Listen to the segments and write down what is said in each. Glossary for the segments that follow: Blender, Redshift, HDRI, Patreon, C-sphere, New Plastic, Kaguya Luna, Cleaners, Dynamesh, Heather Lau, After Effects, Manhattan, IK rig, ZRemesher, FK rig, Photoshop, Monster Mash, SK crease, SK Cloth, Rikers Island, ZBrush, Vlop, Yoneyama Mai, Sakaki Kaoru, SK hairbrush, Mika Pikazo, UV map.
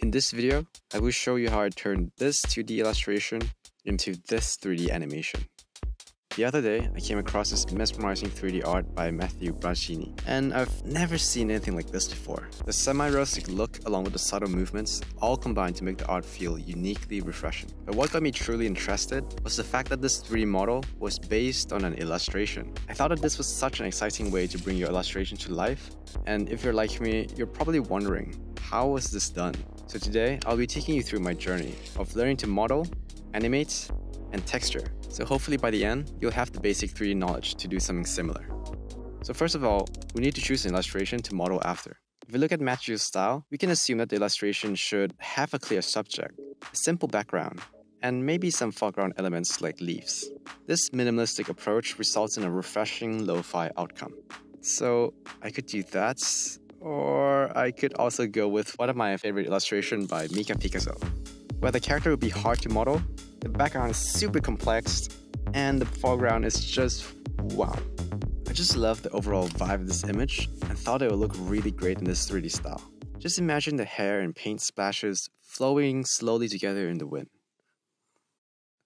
In this video, I will show you how I turned this 2D illustration into this 3D animation. The other day, I came across this mesmerizing 3D art by Matthieu Braccini, and I've never seen anything like this before. The semi-realistic look along with the subtle movements all combined to make the art feel uniquely refreshing. But what got me truly interested was the fact that this 3D model was based on an illustration. I thought that this was such an exciting way to bring your illustration to life, and if you're like me, you're probably wondering, how was this done? So today, I'll be taking you through my journey of learning to model, animate, and texture. So hopefully by the end, you'll have the basic 3D knowledge to do something similar. So first of all, we need to choose an illustration to model after. If we look at Matthieu's style, we can assume that the illustration should have a clear subject, a simple background, and maybe some foreground elements like leaves. This minimalistic approach results in a refreshing lo-fi outcome. So I could do that, or I could also go with one of my favorite illustrations by Mika Pikazo, where the character would be hard to model, the background is super complex, and the foreground is just wow. I just love the overall vibe of this image and thought it would look really great in this 3D style. Just imagine the hair and paint splashes flowing slowly together in the wind.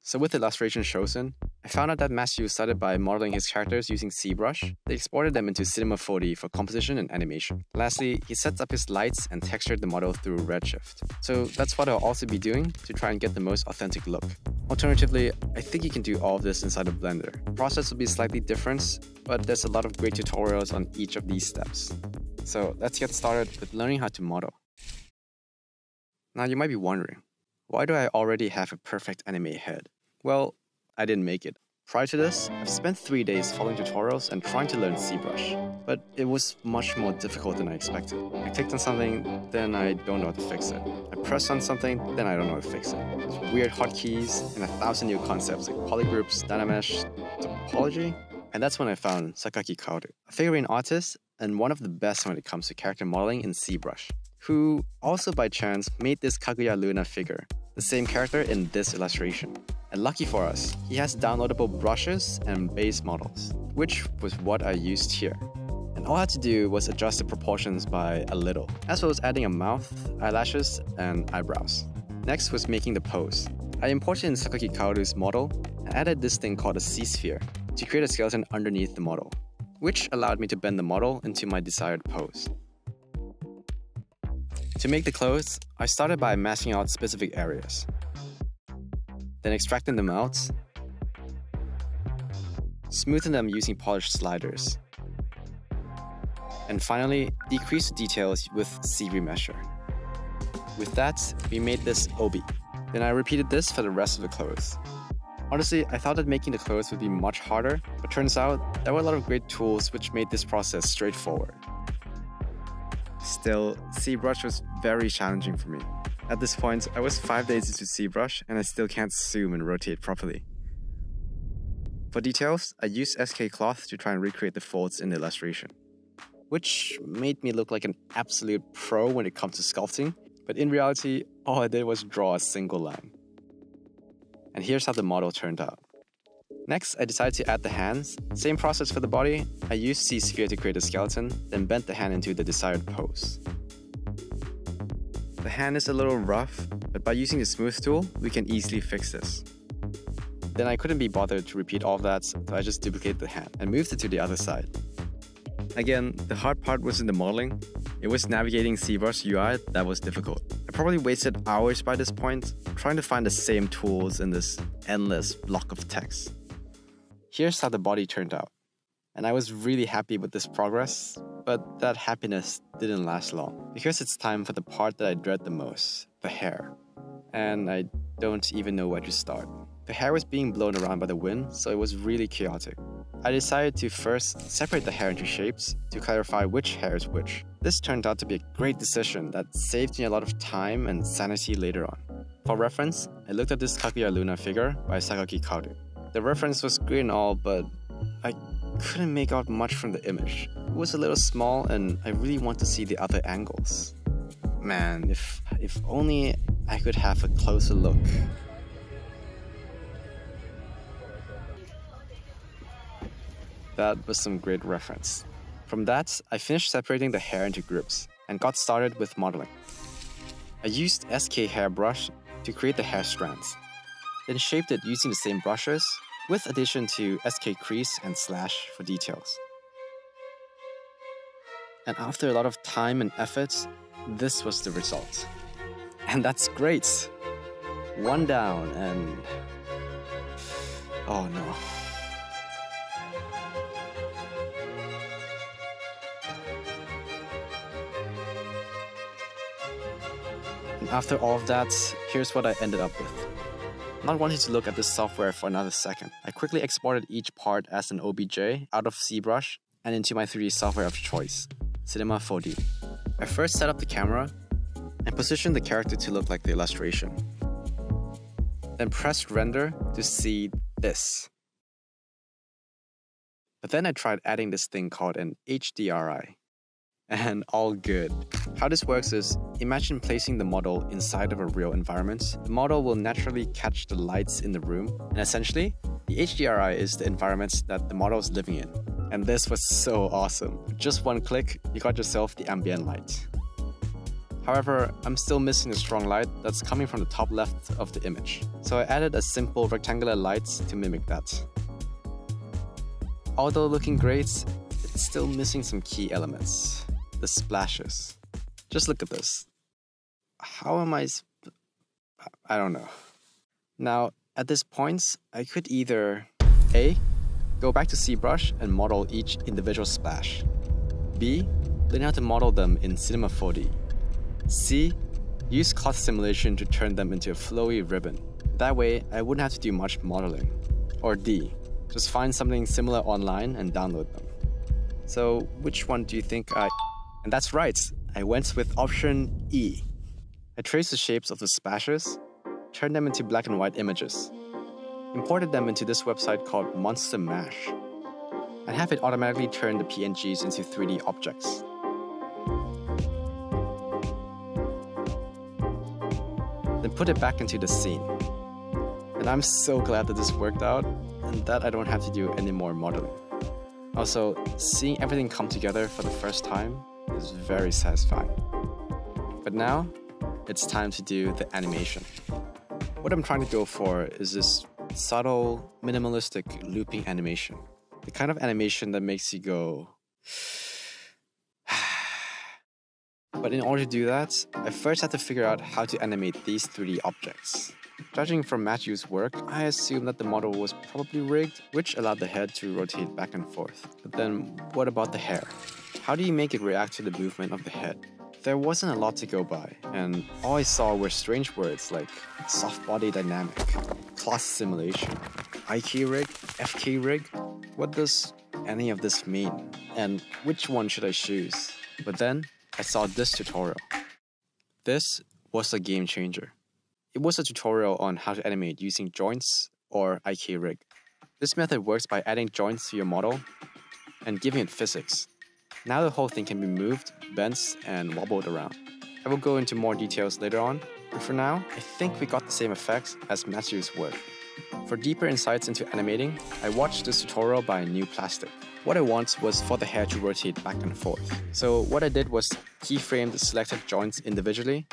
So with the illustration chosen, I found out that Matthieu started by modeling his characters using ZBrush. They exported them into Cinema 4D for composition and animation. Lastly, he sets up his lights and textured the model through Redshift. So that's what I'll also be doing to try and get the most authentic look. Alternatively, I think you can do all of this inside of Blender. The process will be slightly different, but there's a lot of great tutorials on each of these steps. So let's get started with learning how to model. Now you might be wondering, why do I already have a perfect anime head? Well, I didn't make it. Prior to this, I've spent 3 days following tutorials and trying to learn ZBrush, but it was much more difficult than I expected. I clicked on something, then I don't know how to fix it. I pressed on something, then I don't know how to fix it. There's weird hotkeys and 1,000 new concepts like polygroups, dynamesh, topology. And that's when I found Sakaki Kaoru, a figurine artist and one of the best when it comes to character modeling in ZBrush, who also by chance made this Kaguya Luna figure, the same character in this illustration. And lucky for us, he has downloadable brushes and base models, which was what I used here. And all I had to do was adjust the proportions by a little, as well as adding a mouth, eyelashes, and eyebrows. Next was making the pose. I imported in Sakaki Kaoru's model and added this thing called a C-sphere to create a skeleton underneath the model, which allowed me to bend the model into my desired pose. To make the clothes, I started by masking out specific areas, then extracting them out, smoothing them using polished sliders, and finally, decrease the details with ZRemesher. With that, we made this obi. Then I repeated this for the rest of the clothes. Honestly, I thought that making the clothes would be much harder, but turns out there were a lot of great tools which made this process straightforward. Still, ZBrush was very challenging for me. At this point, I was 5 days into ZBrush and I still can't zoom and rotate properly. For details, I used SK Cloth to try and recreate the folds in the illustration, which made me look like an absolute pro when it comes to sculpting, but in reality, all I did was draw a single line. And here's how the model turned out. Next, I decided to add the hands. Same process for the body, I used C-sphere to create a skeleton, then bent the hand into the desired pose. The hand is a little rough, but by using the smooth tool, we can easily fix this. Then I couldn't be bothered to repeat all of that, so I just duplicated the hand and moved it to the other side. Again, the hard part wasn't the modeling, it was navigating ZBrush UI that was difficult. I probably wasted hours by this point, trying to find the same tools in this endless block of text. Here's how the body turned out, and I was really happy with this progress, but that happiness didn't last long, because it's time for the part that I dread the most, the hair. And I don't even know where to start. The hair was being blown around by the wind, so it was really chaotic. I decided to first separate the hair into shapes to clarify which hair is which. This turned out to be a great decision that saved me a lot of time and sanity later on. For reference, I looked at this Kaguya Luna figure by Sakaki Kaoru. The reference was great and all, but I couldn't make out much from the image. It was a little small and I really want to see the other angles. Man, if only I could have a closer look. That was some great reference. From that, I finished separating the hair into groups and got started with modeling. I used SK hairbrush to create the hair strands, then shaped it using the same brushes with addition to SK crease and slash for details. And after a lot of time and effort, this was the result. And that's great! One down and... oh no. And after all of that, here's what I ended up with. Not wanting to look at this software for another second, I quickly exported each part as an OBJ out of ZBrush and into my 3D software of choice, Cinema 4D. I first set up the camera and positioned the character to look like the illustration. Then pressed render to see this. But then I tried adding this thing called an HDRI. And all good. How this works is, imagine placing the model inside of a real environment. The model will naturally catch the lights in the room, and essentially, the HDRI is the environment that the model is living in. And this was so awesome. Just one click, you got yourself the ambient light. However, I'm still missing the strong light that's coming from the top left of the image. So I added a simple rectangular light to mimic that. Although looking great, it's still missing some key elements. The splashes. Just look at this. How am I don't know. Now, at this point, I could either A, go back to ZBrush and model each individual splash. B, learn how to model them in Cinema 4D. C, use cloth simulation to turn them into a flowy ribbon. That way, I wouldn't have to do much modeling. Or D, just find something similar online and download them. So, which one do you think I... And that's right, I went with option E. I traced the shapes of the splashes, turned them into black and white images, imported them into this website called Monster Mash, and have it automatically turn the PNGs into 3D objects. Then put it back into the scene. And I'm so glad that this worked out, and that I don't have to do any more modeling. Also, seeing everything come together for the first time is very satisfying. But now, it's time to do the animation. What I'm trying to go for is this subtle, minimalistic looping animation. The kind of animation that makes you go... But in order to do that, I first had to figure out how to animate these 3D objects. Judging from Matthew's work, I assumed that the model was probably rigged, which allowed the head to rotate back and forth. But then, what about the hair? How do you make it react to the movement of the head? There wasn't a lot to go by, and all I saw were strange words like soft body dynamic, cloth simulation, IK rig, FK rig. What does any of this mean? And which one should I choose? But then, I saw this tutorial. This was a game changer. It was a tutorial on how to animate using joints or IK rig. This method works by adding joints to your model and giving it physics. Now the whole thing can be moved, bent, and wobbled around. I will go into more details later on, but for now, I think we got the same effects as Matthew's work. For deeper insights into animating, I watched this tutorial by New Plastic. What I want was for the hair to rotate back and forth. So what I did was keyframe the selected joints individually,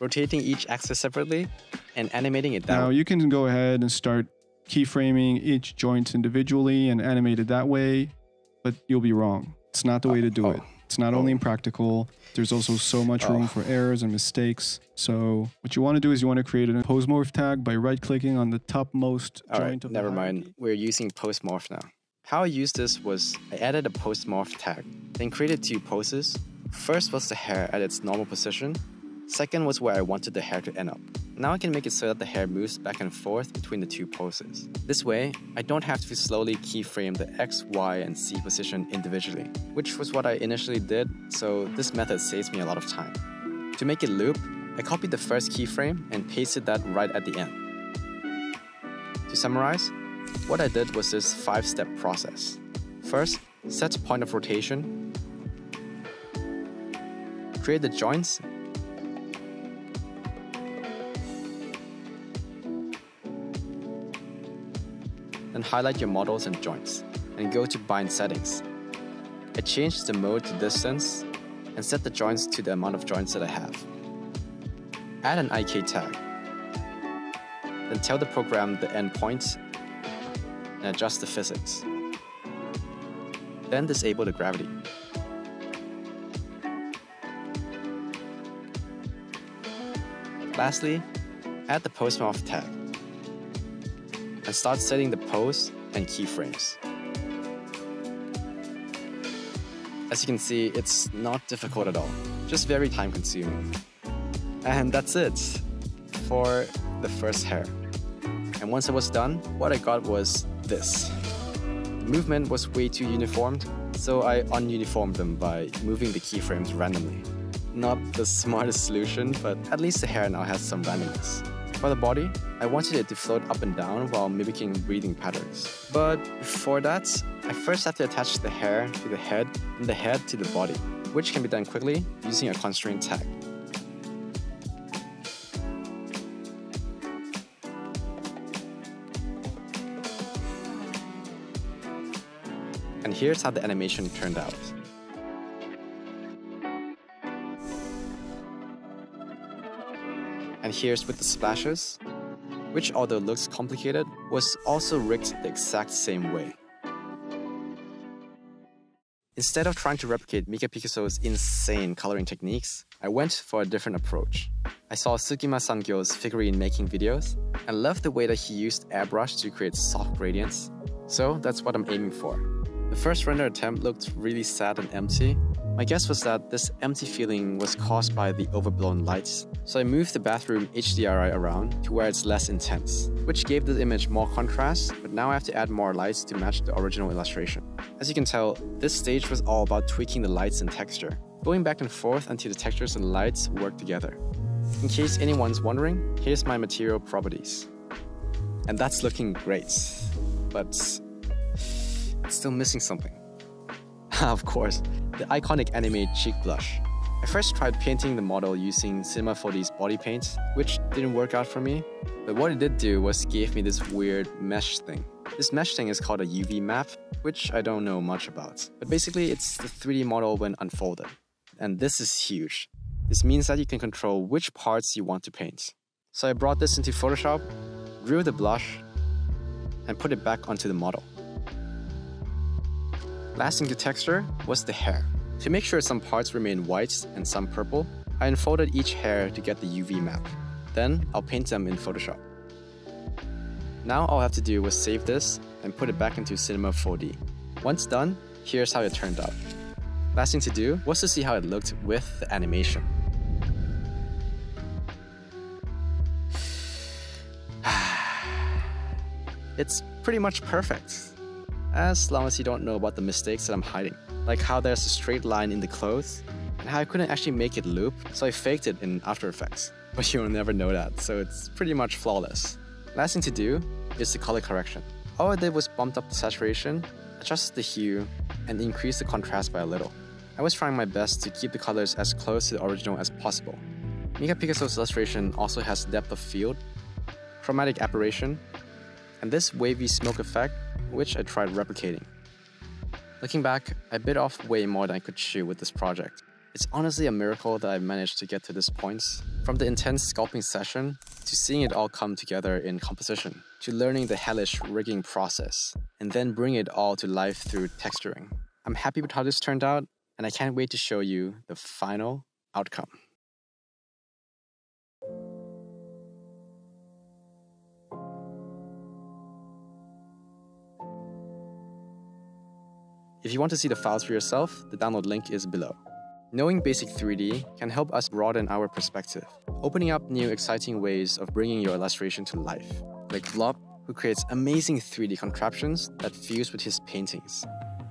rotating each axis separately, and animating it that way. Now you can go ahead and start keyframing each joint individually and animate it that way, but you'll be wrong. It's not the way to do it. It's not only impractical, there's also so much room for errors and mistakes. So what you want to do is you want to create a post-morph tag by right-clicking on the topmost joint of the... Never mind, we're using post-morph now. How I used this was I added a post-morph tag, then created two poses. First was the hair at its normal position. Second was where I wanted the hair to end up. Now I can make it so that the hair moves back and forth between the two poses. This way, I don't have to slowly keyframe the X, Y, and Z position individually, which was what I initially did, so this method saves me a lot of time. To make it loop, I copied the first keyframe and pasted that right at the end. To summarize, what I did was this five-step process. First, set point of rotation, create the joints, then highlight your models and joints, and go to bind settings. I changed the mode to distance, and set the joints to the amount of joints that I have. Add an IK tag. Then tell the program the endpoints and adjust the physics. Then disable the gravity. Lastly, add the pose morph tag and start setting the pose and keyframes. As you can see, it's not difficult at all, just very time consuming. And that's it for the first hair. And once it was done, what I got was this. The movement was way too uniformed, so I ununiformed them by moving the keyframes randomly. Not the smartest solution, but at least the hair now has some randomness. For the body, I wanted it to float up and down while mimicking breathing patterns. But before that, I first have to attach the hair to the head and the head to the body, which can be done quickly using a constraint tag. And here's how the animation turned out. And here's with the splashes, which although looks complicated, was also rigged the exact same way. Instead of trying to replicate Mika Pikazo's insane coloring techniques, I went for a different approach. I saw Tsukima Sangyo's figurine making videos and loved the way that he used airbrush to create soft gradients, so that's what I'm aiming for. The first render attempt looked really sad and empty. My guess was that this empty feeling was caused by the overblown lights, so I moved the bathroom HDRI around to where it's less intense, which gave the image more contrast, but now I have to add more lights to match the original illustration. As you can tell, this stage was all about tweaking the lights and texture, going back and forth until the textures and lights work together. In case anyone's wondering, here's my material properties. And that's looking great, but it's still missing something. Of course, the iconic anime cheek blush. I first tried painting the model using Cinema 4D's body paint, which didn't work out for me, but what it did do was gave me this weird mesh thing. This mesh thing is called a UV map, which I don't know much about, but basically it's the 3D model when unfolded. And this is huge. This means that you can control which parts you want to paint. So I brought this into Photoshop, drew the blush, and put it back onto the model. Last thing to texture was the hair. To make sure some parts remain white and some purple, I unfolded each hair to get the UV map. Then I'll paint them in Photoshop. Now all I have to do was save this and put it back into Cinema 4D. Once done, here's how it turned out. Last thing to do was to see how it looked with the animation. It's pretty much perfect. As long as you don't know about the mistakes that I'm hiding, like how there's a straight line in the clothes, and how I couldn't actually make it loop, so I faked it in After Effects. But you'll never know that, so it's pretty much flawless. Last thing to do is the color correction. All I did was bumped up the saturation, adjusted the hue, and increased the contrast by a little. I was trying my best to keep the colors as close to the original as possible. Mika Pikazo's illustration also has depth of field, chromatic aberration, and this wavy smoke effect, which I tried replicating. Looking back, I bit off way more than I could chew with this project. It's honestly a miracle that I managed to get to this point, from the intense sculpting session, to seeing it all come together in composition, to learning the hellish rigging process, and then bring it all to life through texturing. I'm happy with how this turned out, and I can't wait to show you the final outcome. If you want to see the files for yourself, the download link is below. Knowing basic 3D can help us broaden our perspective, opening up new exciting ways of bringing your illustration to life, like Vlop, who creates amazing 3D contraptions that fuse with his paintings.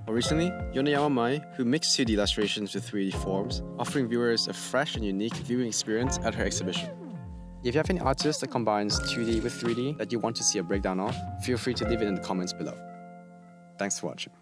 More recently, Yoneyama Mai, who mixed 2D illustrations with 3D forms, offering viewers a fresh and unique viewing experience at her exhibition. If you have any artist that combines 2D with 3D that you want to see a breakdown of, feel free to leave it in the comments below. Thanks for watching.